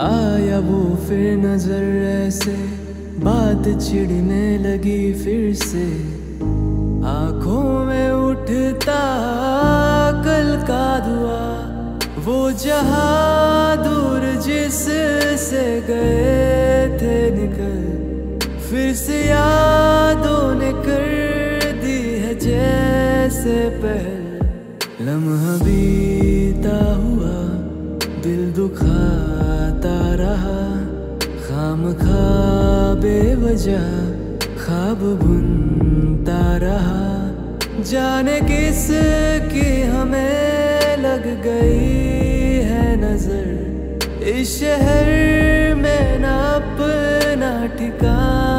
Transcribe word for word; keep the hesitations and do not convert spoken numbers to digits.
आया वो फिर नजर ऐसे, बात चिढ़ने लगी फिर से। आँखों में उठता कल का धुआं, वो जहाँ दूर जिससे गए थे निकल, फिर से यादों ने कर दी है जैसे पहल। लम्हा बीता हुआ दिल दुखाता रहा, खामखा बेवजह ख्वाब बुनता रहा। जाने किस की हमें लग गई है नजर, इस शहर में ना अपना ठिकाना।